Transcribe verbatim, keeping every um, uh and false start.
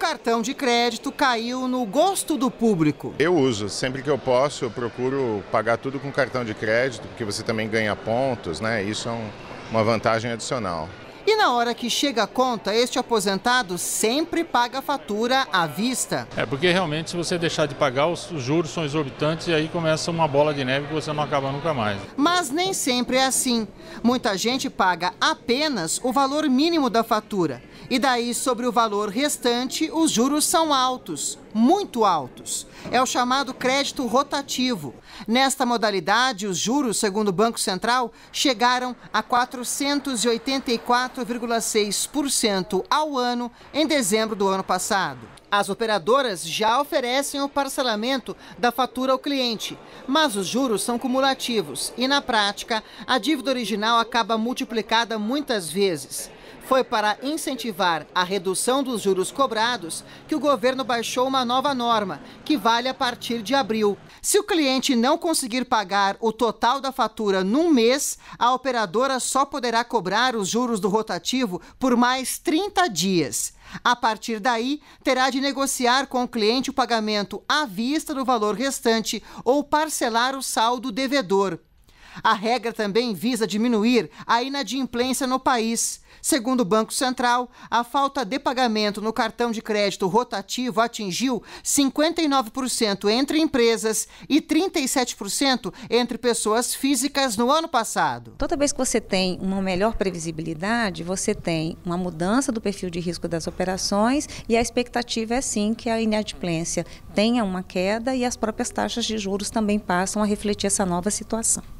cartão de crédito caiu no gosto do público. Eu uso, sempre que eu posso, eu procuro pagar tudo com cartão de crédito, porque você também ganha pontos, né? Isso é um, uma vantagem adicional. E na hora que chega a conta, este aposentado sempre paga a fatura à vista. É, porque realmente se você deixar de pagar, os juros são exorbitantes e aí começa uma bola de neve que você não acaba nunca mais. Mas nem sempre é assim. Muita gente paga apenas o valor mínimo da fatura. E daí, sobre o valor restante, os juros são altos, muito altos. É o chamado crédito rotativo. Nesta modalidade, os juros, segundo o Banco Central, chegaram a quatrocentos e oitenta e quatro vírgula seis por cento ao ano em dezembro do ano passado. As operadoras já oferecem o parcelamento da fatura ao cliente, mas os juros são cumulativos e, na prática, a dívida original acaba multiplicada muitas vezes. Foi para incentivar a redução dos juros cobrados que o governo baixou uma nova norma, que vale a partir de abril. Se o cliente não conseguir pagar o total da fatura num mês, a operadora só poderá cobrar os juros do rotativo por mais trinta dias. A partir daí, terá de negociar com o cliente o pagamento à vista do valor restante ou parcelar o saldo devedor. A regra também visa diminuir a inadimplência no país. Segundo o Banco Central, a falta de pagamento no cartão de crédito rotativo atingiu cinquenta e nove por cento entre empresas e trinta e sete por cento entre pessoas físicas no ano passado. Toda vez que você tem uma melhor previsibilidade, você tem uma mudança do perfil de risco das operações e a expectativa é sim que a inadimplência tenha uma queda e as próprias taxas de juros também passam a refletir essa nova situação.